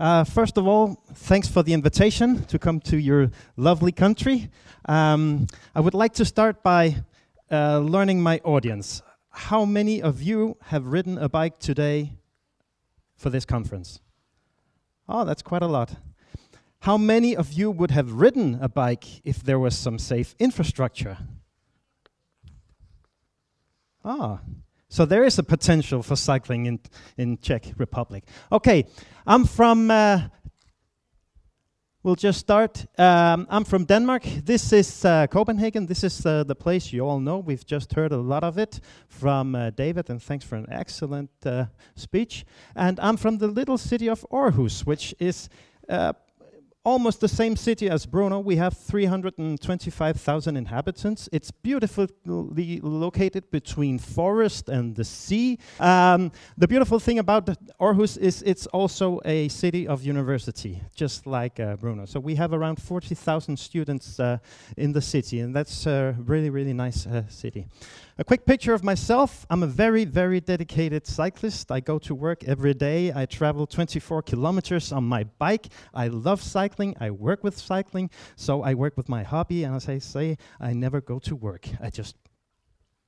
First of all, thanks for the invitation to come to your lovely country. I would like to start by learning my audience. How many of you have ridden a bike today for this conference? Oh, that's quite a lot. How many of you would have ridden a bike if there was some safe infrastructure? Ah, so there is a potential for cycling in Czech Republic. Okay, I'm from, we'll just start. I'm from Denmark. This is Copenhagen. This is the place you all know. We've just heard a lot of it from David, and thanks for an excellent speech. And I'm from the little city of Aarhus, which is almost the same city as Brno. We have 325,000 inhabitants. It's beautifully located between forest and the sea. The beautiful thing about Aarhus is it's also a city of university, just like Brno. So we have around 40,000 students in the city, and that's a really, really nice city. A quick picture of myself. I'm a very, very dedicated cyclist. I go to work every day. I travel 24 kilometers on my bike. I love cycling. I work with cycling. So I work with my hobby. And as I say, I never go to work. I just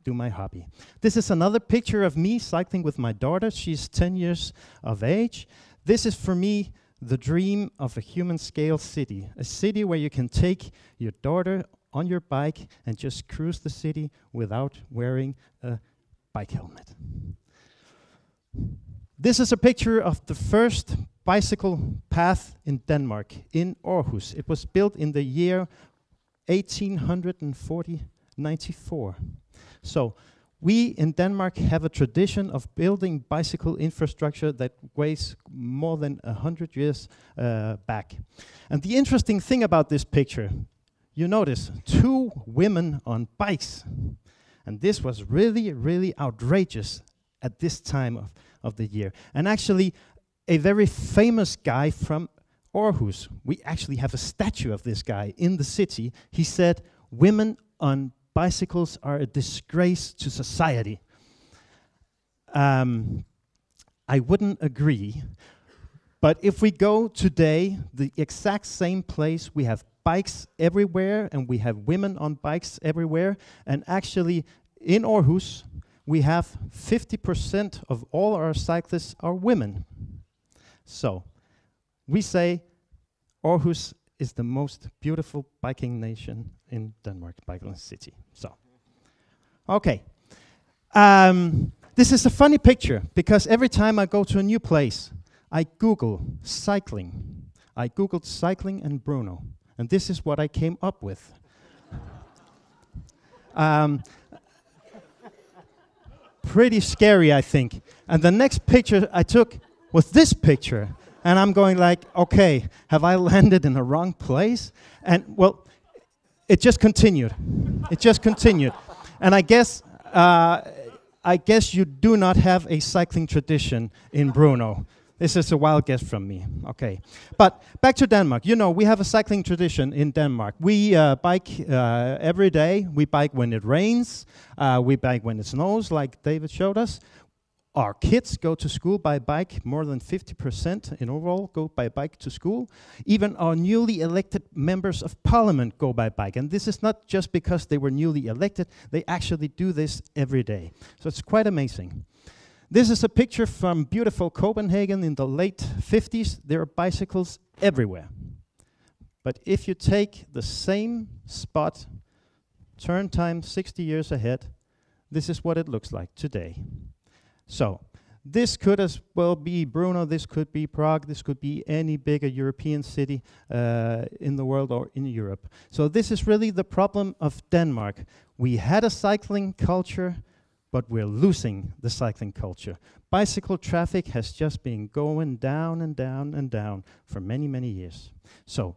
do my hobby. This is another picture of me cycling with my daughter. She's 10 years of age. This is for me the dream of a human scale city, a city where you can take your daughter on your bike and just cruise the city without wearing a bike helmet. This is a picture of the first bicycle path in Denmark, in Aarhus. It was built in the year 1894. So we in Denmark have a tradition of building bicycle infrastructure that weighs more than 100 years back. And the interesting thing about this picture, you notice two women on bikes. And this was really, really outrageous at this time of the year. And actually, a very famous guy from Aarhus, we actually have a statue of this guy in the city. He said, "Women on bicycles are a disgrace to society." I wouldn't agree. But if we go today, the exact same place, we have bikes everywhere, and we have women on bikes everywhere. And actually, in Aarhus, we have 50% of all our cyclists are women. So we say Aarhus is the most beautiful biking nation in Denmark, biking city. So, okay. This is a funny picture, because every time I go to a new place, I Google cycling. I Googled cycling and Brno. And this is what I came up with. Pretty scary, I think. And the next picture I took was this picture. And I'm going like, okay, have I landed in the wrong place? And well, it just continued. It just continued. And I guess you do not have a cycling tradition in Brno. This is a wild guess from me, okay. But back to Denmark. You know, we have a cycling tradition in Denmark. We bike every day. We bike when it rains. We bike when it snows, like David showed us. Our kids go to school by bike. More than 50% in overall go by bike to school. Even our newly elected members of parliament go by bike. And this is not just because they were newly elected. They actually do this every day. So it's quite amazing. This is a picture from beautiful Copenhagen in the late 50s. There are bicycles everywhere. But if you take the same spot, turn time 60 years ahead, this is what it looks like today. So this could as well be Brno, this could be Prague, this could be any bigger European city in the world or in Europe. So this is really the problem of Denmark. We had a cycling culture, but we're losing the cycling culture. Bicycle traffic has just been going down and down and down for many, many years. So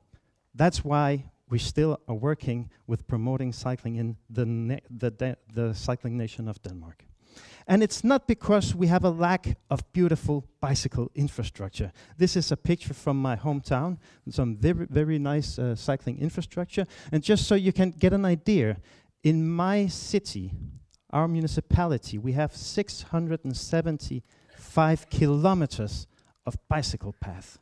that's why we still are working with promoting cycling in the cycling nation of Denmark. And it's not because we have a lack of beautiful bicycle infrastructure. This is a picture from my hometown, some very, very nice cycling infrastructure. And just so you can get an idea, in my city, our municipality, we have 675 kilometers of bicycle path.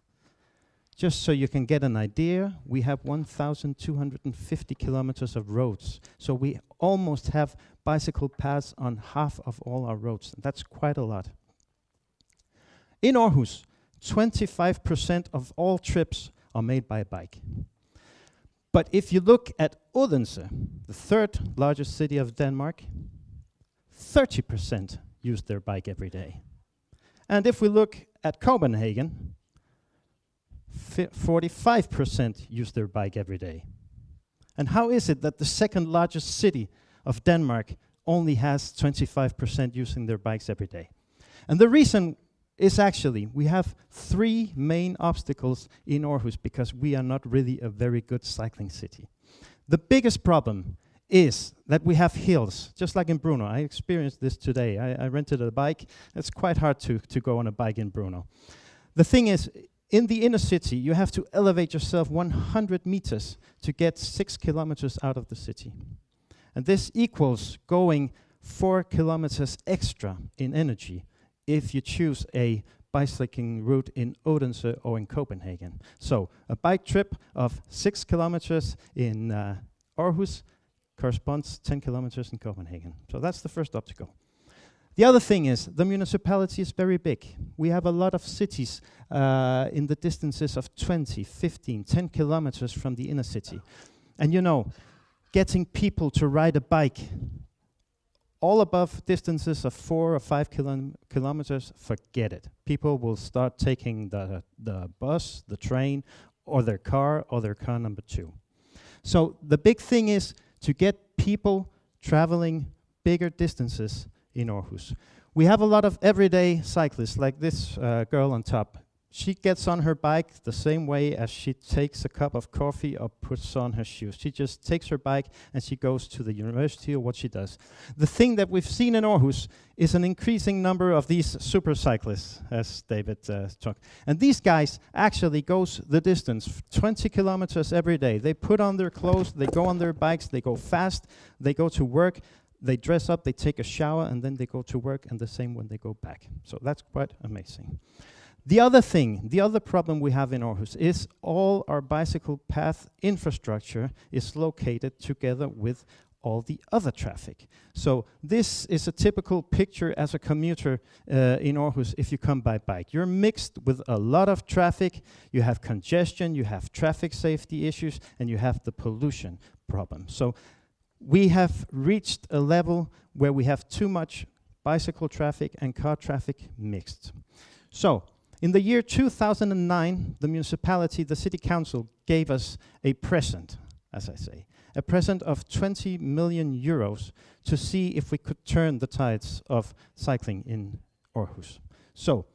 Just so you can get an idea, we have 1,250 kilometers of roads. So we almost have bicycle paths on half of all our roads. That's quite a lot. In Aarhus, 25% of all trips are made by bike. But if you look at Odense, the third largest city of Denmark, 30% use their bike every day. And if we look at Copenhagen, 45% use their bike every day. And how is it that the second largest city of Denmark only has 25% using their bikes every day? And the reason is actually we have three main obstacles in Aarhus because we are not really a very good cycling city. The biggest problem is that we have hills, just like in Brno. I experienced this today. I rented a bike. It's quite hard to go on a bike in Brno. The thing is, in the inner city, you have to elevate yourself 100 meters to get 6 kilometers out of the city. And this equals going 4 kilometers extra in energy if you choose a bicycling route in Odense or in Copenhagen. So a bike trip of 6 kilometers in Aarhus corresponds 10 kilometers in Copenhagen. So that's the first obstacle. The other thing is, the municipality is very big. We have a lot of cities in the distances of 20, 15, 10 kilometers from the inner city. And you know, getting people to ride a bike all above distances of 4 or 5 kilometers, forget it. People will start taking the bus, the train, or their car, number 2. So the big thing is to get people traveling bigger distances in Aarhus. We have a lot of everyday cyclists, like this girl on top. She gets on her bike the same way as she takes a cup of coffee or puts on her shoes. She just takes her bike and she goes to the university or what she does. The thing that we've seen in Aarhus is an increasing number of these super cyclists, as David talked. And these guys actually goes the distance, 20 kilometers every day. They put on their clothes, they go on their bikes, they go fast, they go to work. They dress up, they take a shower, and then they go to work, and the same when they go back. So that's quite amazing. The other thing, the other problem we have in Aarhus is all our bicycle path infrastructure is located together with all the other traffic. So this is a typical picture as a commuter in Aarhus if you come by bike. You're mixed with a lot of traffic, you have congestion, you have traffic safety issues, and you have the pollution problem. So we have reached a level where we have too much bicycle traffic and car traffic mixed. So, in the year 2009, the municipality, the city council, gave us a present, as I say, a present of 20 million euros to see if we could turn the tides of cycling in Aarhus. So,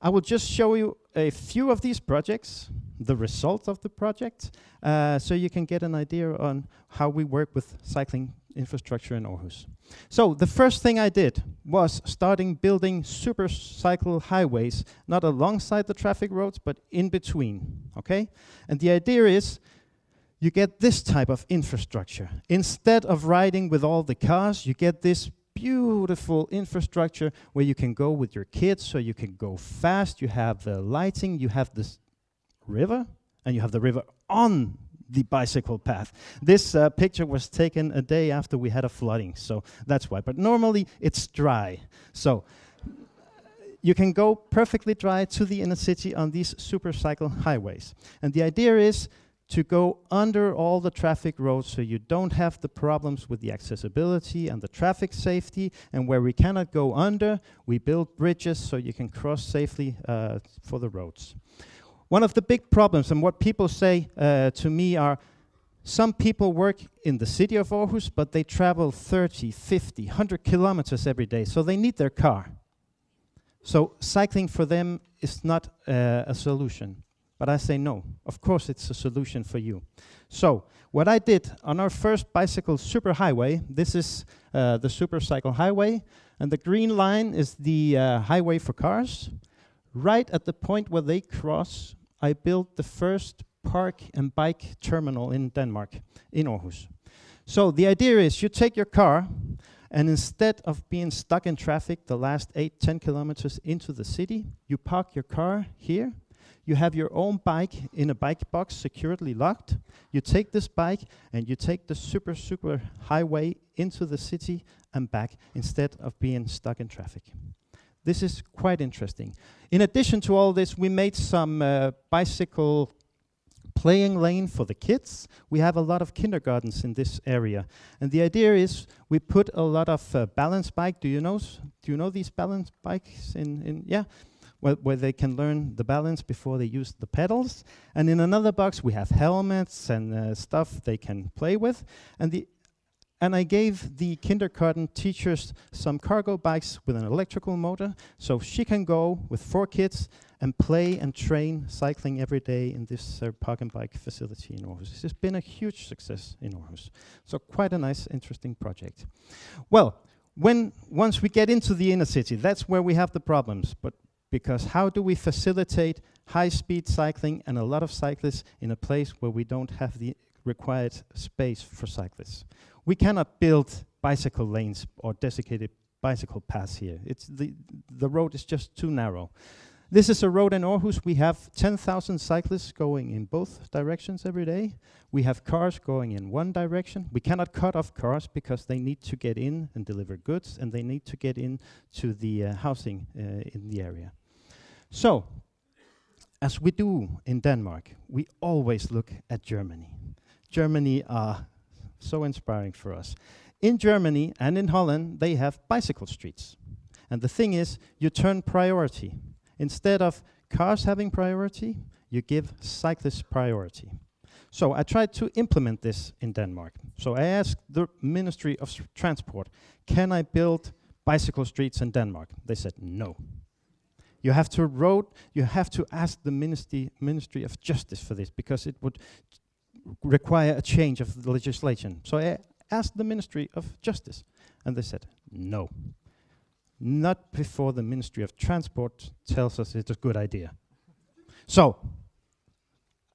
I will just show you a few of these projects, the result of the project, so you can get an idea on how we work with cycling infrastructure in Aarhus. So the first thing I did was starting building super cycle highways, not alongside the traffic roads, but in between, okay? And the idea is you get this type of infrastructure. Instead of riding with all the cars, you get this beautiful infrastructure where you can go with your kids, so you can go fast, you have the lighting, you have this river, and you have the river on the bicycle path. This picture was taken a day after we had a flooding, so that's why. But normally it's dry. So you can go perfectly dry to the inner city on these super cycle highways. And the idea is to go under all the traffic roads so you don't have the problems with the accessibility and the traffic safety, and where we cannot go under, we build bridges so you can cross safely for the roads. One of the big problems, and what people say to me are, some people work in the city of Aarhus, but they travel 30, 50, 100 kilometers every day, so they need their car. So cycling for them is not a solution. But I say no, of course it's a solution for you. So what I did on our first bicycle superhighway, this is the supercycle highway, and the green line is the highway for cars. Right at the point where they cross, I built the first park and bike terminal in Denmark, in Aarhus. So the idea is you take your car, and instead of being stuck in traffic the last 8, 10 kilometers into the city, you park your car here. You have your own bike in a bike box securely locked. You take this bike and you take the super, super highway into the city and back instead of being stuck in traffic. This is quite interesting. In addition to all this, we made some bicycle playing lane for the kids. We have a lot of kindergartens in this area. And the idea is we put a lot of balance bike. Do you know these balance bikes in yeah? Where they can learn the balance before they use the pedals. And in another box, we have helmets and stuff they can play with. And I gave the kindergarten teachers some cargo bikes with an electrical motor, so she can go with 4 kids and play and train cycling every day in this park and bike facility in Aarhus. This has been a huge success in Aarhus. So quite a nice, interesting project. Well, once we get into the inner city, that's where we have the problems. Because how do we facilitate high-speed cycling and a lot of cyclists in a place where we don't have the required space for cyclists? We cannot build bicycle lanes or designated bicycle paths here. The road is just too narrow. This is a road in Aarhus. We have 10,000 cyclists going in both directions every day. We have cars going in one direction. We cannot cut off cars because they need to get in and deliver goods, and they need to get in to the housing in the area. So, as we do in Denmark, we always look at Germany. Germany are so inspiring for us. In Germany and in Holland, they have bicycle streets. And the thing is, you turn priority. Instead of cars having priority, you give cyclists priority. So I tried to implement this in Denmark. So I asked the Ministry of Transport, can I build bicycle streets in Denmark? They said no. You have to ask the Ministry of Justice for this, because it would require a change of the legislation. So I asked the Ministry of Justice, and they said no. Not before the Ministry of Transport tells us it's a good idea. So,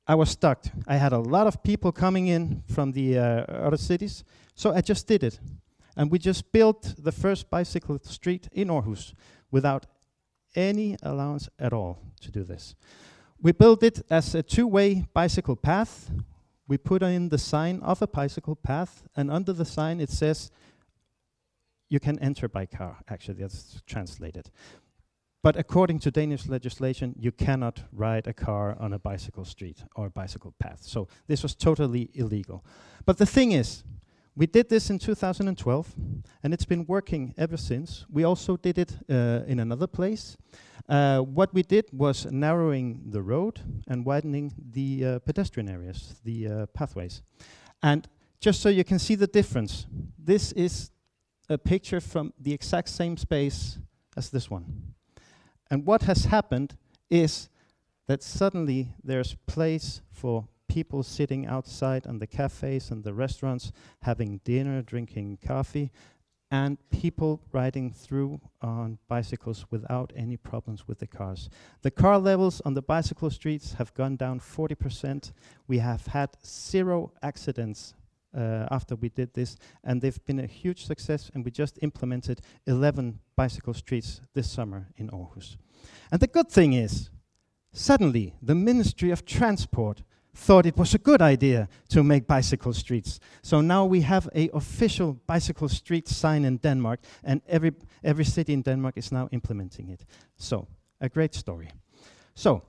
I was stuck. I had a lot of people coming in from the other cities, so I just did it. And we just built the first bicycle street in Aarhus without any allowance at all to do this. We built it as a two-way bicycle path. We put in the sign of a bicycle path, and under the sign it says, you can enter by car, actually, that's translated. But according to Danish legislation, you cannot ride a car on a bicycle street or a bicycle path. So this was totally illegal. But the thing is, we did this in 2012, and it's been working ever since. We also did it in another place. What we did was narrowing the road and widening the pedestrian areas, the pathways. And just so you can see the difference, this is a picture from the exact same space as this one. And what has happened is that suddenly there's place for people sitting outside on the cafes and the restaurants, having dinner, drinking coffee, and people riding through on bicycles without any problems with the cars. The car levels on the bicycle streets have gone down 40%. We have had 0 accidents after we did this, and they've been a huge success, and we just implemented 11 bicycle streets this summer in Aarhus. And the good thing is, suddenly the Ministry of Transport thought it was a good idea to make bicycle streets. So now we have an official bicycle street sign in Denmark, and every city in Denmark is now implementing it. So, a great story. So,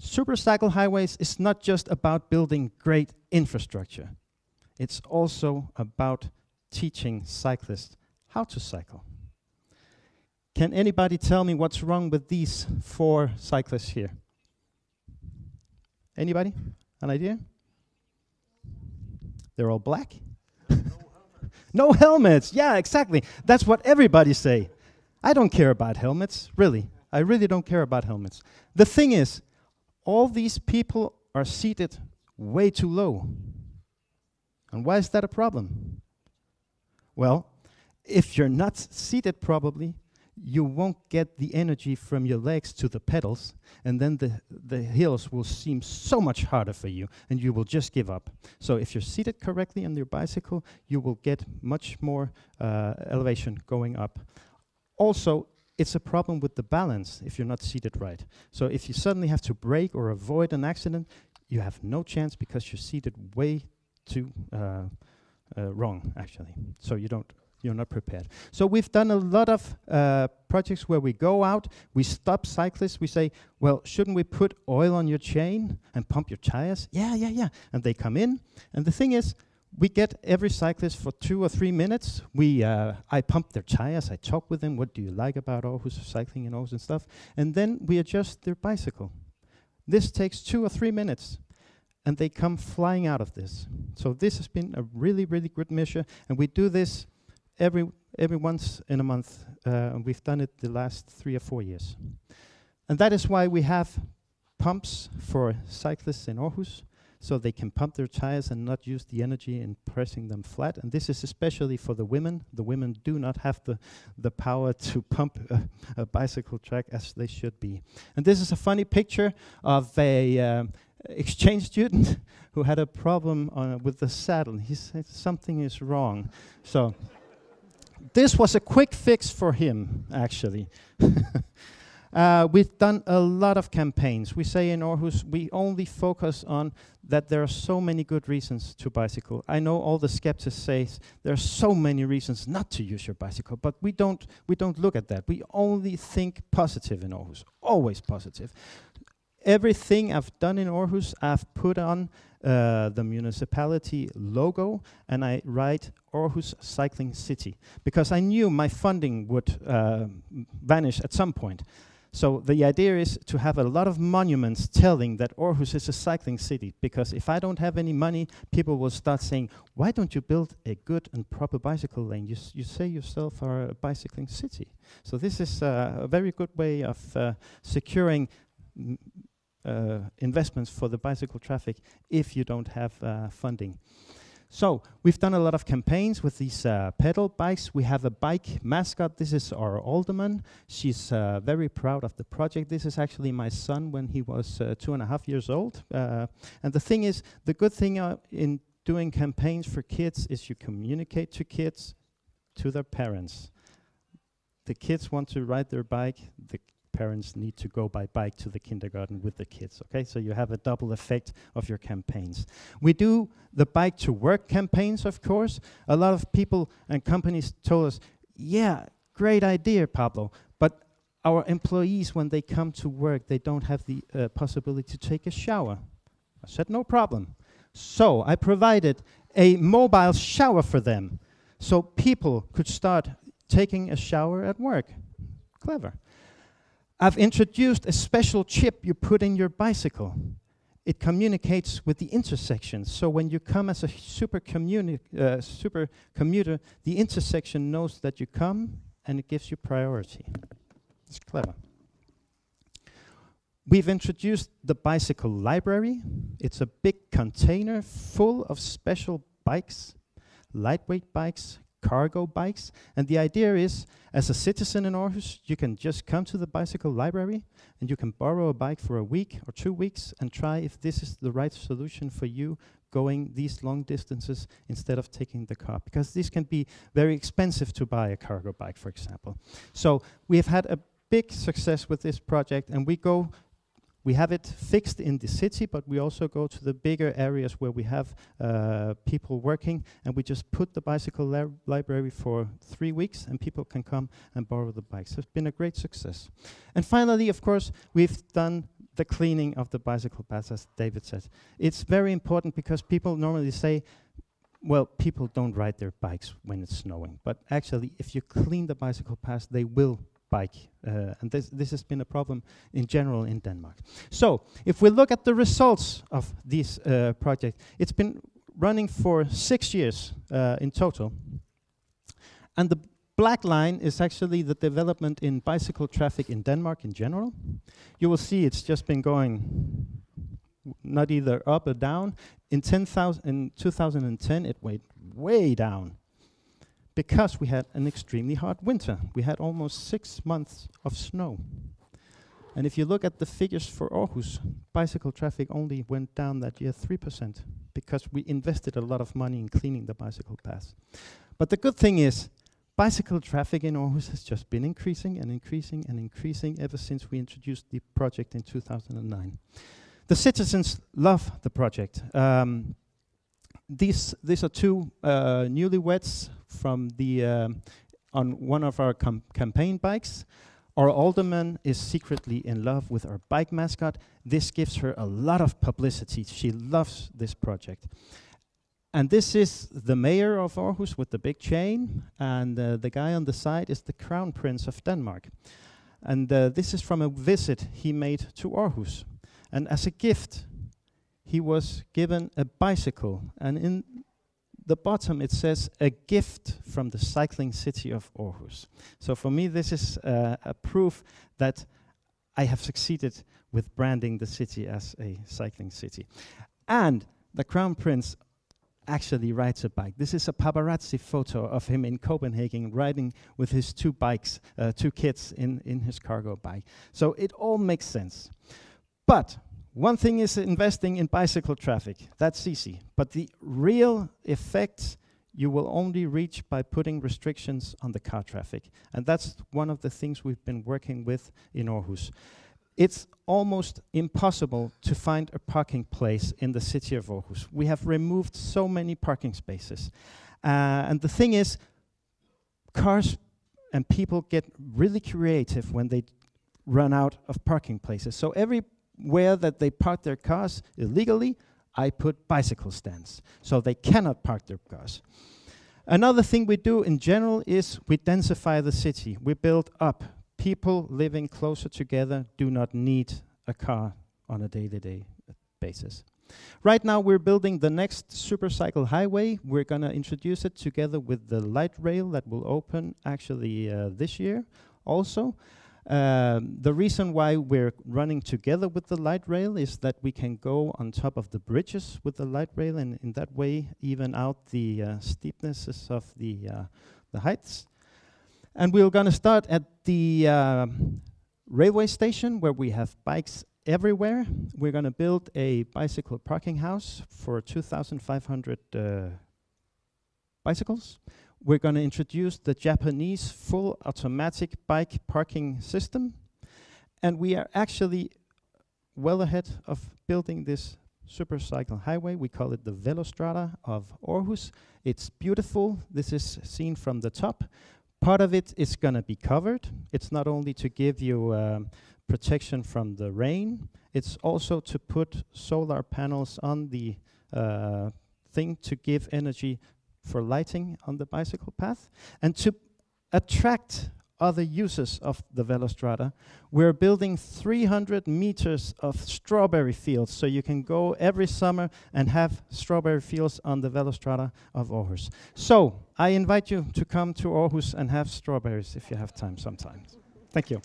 supercycle highways is not just about building great infrastructure. It's also about teaching cyclists how to cycle. Can anybody tell me what's wrong with these 4 cyclists here? Anybody? An idea? They're all black? No helmets. No helmets! Yeah, exactly. That's what everybody say. I don't care about helmets, really. I really don't care about helmets. The thing is, all these people are seated way too low. And why is that a problem? Well, if you're not seated properly, you won't get the energy from your legs to the pedals, and then the hills will seem so much harder for you, and you will just give up. So if you're seated correctly on your bicycle, you will get much more elevation going up. Also, it's a problem with the balance if you're not seated right. So if you suddenly have to brake or avoid an accident, you have no chance because you're seated way too wrong, actually. So you don't, you're not prepared. So we've done a lot of projects where we go out, we stop cyclists, we say, well, shouldn't we put oil on your chain and pump your tires? Yeah, yeah, yeah. And they come in. And the thing is, we get every cyclist for 2 or 3 minutes. I pump their tires, I talk with them, what do you like about Aarhus, cycling in Aarhus and stuff, and then we adjust their bicycle. This takes 2 or 3 minutes, and they come flying out of this. So this has been a really, really good measure, and we do this every once in a month, and we've done it the last 3 or 4 years. And that is why we have pumps for cyclists in Aarhus, so they can pump their tires and not use the energy in pressing them flat. And this is especially for the women. The women do not have the power to pump a bicycle track as they should be. And this is a funny picture of a exchange student who had a problem with the saddle. He said something is wrong. So this was a quick fix for him, actually. We've done a lot of campaigns. We say in Aarhus, we only focus on that there are so many good reasons to bicycle. I know all the skeptics say there are so many reasons not to use your bicycle, but we don't look at that. We only think positive in Aarhus, always positive. Everything I've done in Aarhus, I've put on the municipality logo, and I write Aarhus Cycling City, because I knew my funding would vanish at some point. So the idea is to have a lot of monuments telling that Aarhus is a cycling city, because if I don't have any money, people will start saying, why don't you build a good and proper bicycle lane? You say yourself are a bicycling city. So this is a very good way of securing investments for the bicycle traffic if you don't have funding. So we've done a lot of campaigns with these pedal bikes. We have a bike mascot. This is our alderman. She's very proud of the project. This is actually my son when he was 2.5 years old. And the thing is, the good thing in doing campaigns for kids is you communicate to kids, to their parents. The kids want to ride their bike. The parents need to go by bike to the kindergarten with the kids, okay? So you have a double effect of your campaigns. We do the bike to work campaigns, of course. A lot of people and companies told us, yeah, great idea, Pablo, but our employees, when they come to work, they don't have the possibility to take a shower. I said, no problem. So I provided a mobile shower for them, so people could start taking a shower at work. Clever. I've introduced a special chip you put in your bicycle. It communicates with the intersections, so when you come as a super commuter, the intersection knows that you come, and it gives you priority. It's clever. We've introduced the bicycle library. It's a big container full of special bikes, lightweight bikes, cargo bikes, and the idea is, as a citizen in Aarhus, you can just come to the bicycle library and you can borrow a bike for a week or 2 weeks and try if this is the right solution for you going these long distances instead of taking the car, because this can be very expensive to buy a cargo bike, for example. So we have had a big success with this project, and we have it fixed in the city, but we also go to the bigger areas where we have people working, and we just put the bicycle library for 3 weeks, and people can come and borrow the bikes. It's been a great success. And finally, of course, we've done the cleaning of the bicycle paths, as David said. It's very important because people normally say, well, people don't ride their bikes when it's snowing, but actually, if you clean the bicycle paths, they will bike. And this has been a problem in general in Denmark. So if we look at the results of this project, it's been running for 6 years in total. And the black line is actually the development in bicycle traffic in Denmark in general. You will see it's just been going not either up or down. In 2010, it went way down, because we had an extremely hard winter. We had almost 6 months of snow. And if you look at the figures for Aarhus, bicycle traffic only went down that year 3%, because we invested a lot of money in cleaning the bicycle paths. But the good thing is, Bicycle traffic in Aarhus has just been increasing and increasing and increasing ever since we introduced the project in 2009. The citizens love the project. These are two newlyweds from the on one of our campaign bikes. Our alderman is secretly in love with our bike mascot. This gives her a lot of publicity. She loves this project. And this is the mayor of Aarhus with the big chain, and the guy on the side is the crown prince of Denmark. And this is from a visit he made to Aarhus. And as a gift, he was given a bicycle. And in the bottom it says, a gift from the cycling city of Aarhus. So for me this is a proof that I have succeeded with branding the city as a cycling city. And the crown prince actually rides a bike. This is a paparazzi photo of him in Copenhagen riding with his two bikes, two kids in his cargo bike. So it all makes sense. But one thing is investing in bicycle traffic. That's easy. But the real effect you will only reach by putting restrictions on the car traffic. And that's one of the things we've been working with in Aarhus. It's almost impossible to find a parking place in the city of Aarhus. We have removed so many parking spaces. And the thing is, cars and people get really creative when they run out of parking places. So everywhere that they park their cars illegally, I put bicycle stands. So they cannot park their cars. Another thing we do in general is we densify the city. We build up. People living closer together do not need a car on a day-to-day basis. Right now we're building the next supercycle highway. We're going to introduce it together with the light rail that will open actually this year also. The reason why we're running together with the light rail is that we can go on top of the bridges with the light rail and in that way even out the steepnesses of the heights. And we're going to start at the railway station where we have bikes everywhere. We're going to build a bicycle parking house for 2,500 bicycles. We're going to introduce the Japanese full automatic bike parking system. And we are actually well ahead of building this supercycle highway. We call it the Velostrada of Aarhus. It's beautiful. This is seen from the top. Part of it is going to be covered. It's not only to give you protection from the rain, it's also to put solar panels on the thing to give energy for lighting on the bicycle path. And to attract other uses of the Velostrada, we're building 300 meters of strawberry fields, so you can go every summer and have strawberry fields on the Velostrada of Aarhus. So I invite you to come to Aarhus and have strawberries if you have time sometimes. Thank you.